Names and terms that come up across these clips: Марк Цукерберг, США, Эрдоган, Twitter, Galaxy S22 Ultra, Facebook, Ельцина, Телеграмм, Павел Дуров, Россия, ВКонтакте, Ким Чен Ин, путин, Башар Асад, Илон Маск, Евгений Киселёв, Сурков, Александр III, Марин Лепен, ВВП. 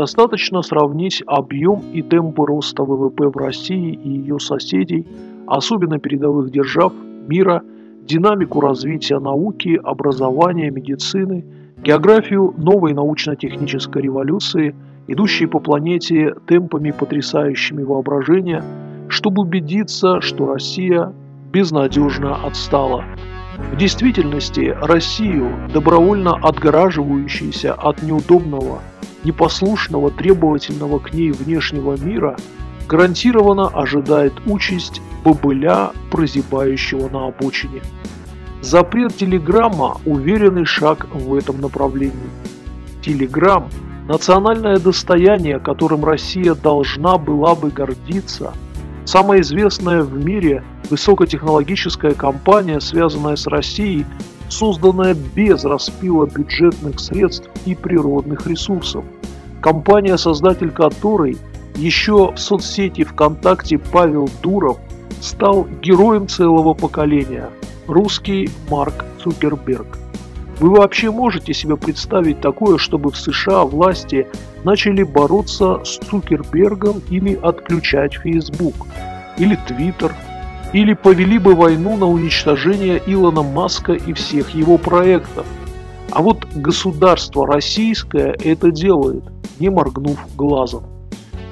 Достаточно сравнить объем и темпы роста ВВП в России и ее соседей, особенно передовых держав мира, динамику развития науки, образования, медицины, географию новой научно-технической революции, идущей по планете темпами, потрясающими воображение, чтобы убедиться, что Россия безнадежно отстала. В действительности Россию, добровольно отгораживающуюся от неудобного, непослушного, требовательного к ней внешнего мира, гарантированно ожидает участь бобыля, прозябающего на обочине. Запрет телеграмма – уверенный шаг в этом направлении. Телеграмм – национальное достояние, которым Россия должна была бы гордиться. Самая известная в мире высокотехнологическая компания, связанная с Россией, созданная без распила бюджетных средств и природных ресурсов. Компания, создатель которой еще в соцсети ВКонтакте Павел Дуров стал героем целого поколения – русский Марк Цукерберг. Вы вообще можете себе представить такое, чтобы в США власти начали бороться с Цукербергом или отключать Facebook, или Twitter, или повели бы войну на уничтожение Илона Маска и всех его проектов? А вот государство российское это делает, не моргнув глазом.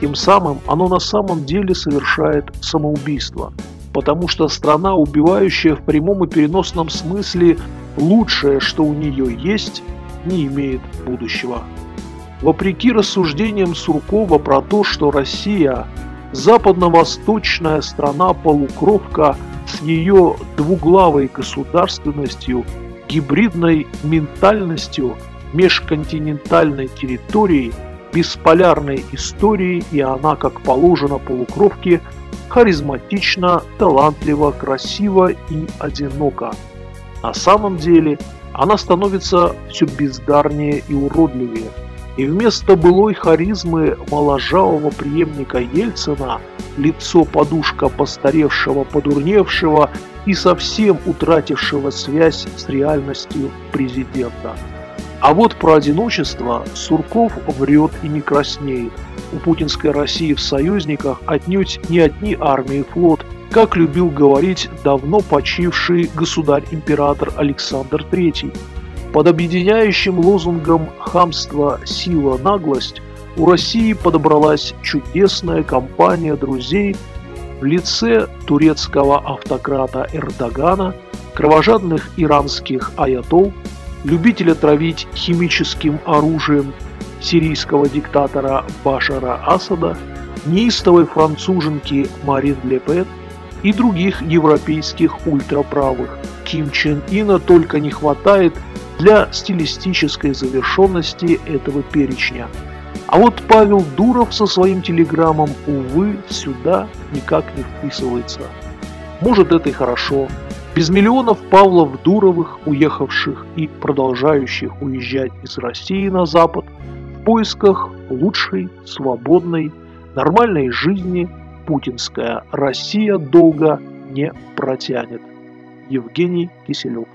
Тем самым оно на самом деле совершает самоубийство, потому что страна, убивающая в прямом и переносном смысле лучшее, что у нее есть, не имеет будущего. Вопреки рассуждениям Суркова про то, что Россия – западно-восточная страна-полукровка с ее двуглавой государственностью, гибридной ментальностью, межконтинентальной территорией, бесполярной историей, и она, как положено полукровке, харизматична, талантлива, красива и одинока. На самом деле она становится все бездарнее и уродливее. И вместо былой харизмы моложавого преемника Ельцина, лицо-подушка постаревшего, подурневшего и совсем утратившего связь с реальностью президента. А вот про одиночество Сурков врет и не краснеет. У путинской России в союзниках отнюдь не одни армии и флот, как любил говорить давно почивший государь-император Александр III. Под объединяющим лозунгом «Хамство, сила, наглость» у России подобралась чудесная компания друзей в лице турецкого автократа Эрдогана, кровожадных иранских аятол, любителя травить химическим оружием сирийского диктатора Башара Асада, неистовой француженки Марин Лепен и других европейских ультраправых. Ким Чен Ина только не хватает для стилистической завершенности этого перечня. А вот Павел Дуров со своим телеграммом, увы, сюда никак не вписывается. Может, это и хорошо. Без миллионов Павлов Дуровых, уехавших и продолжающих уезжать из России на Запад в поисках лучшей, свободной, нормальной жизни, путинская Россия долго не протянет. Евгений Киселёв.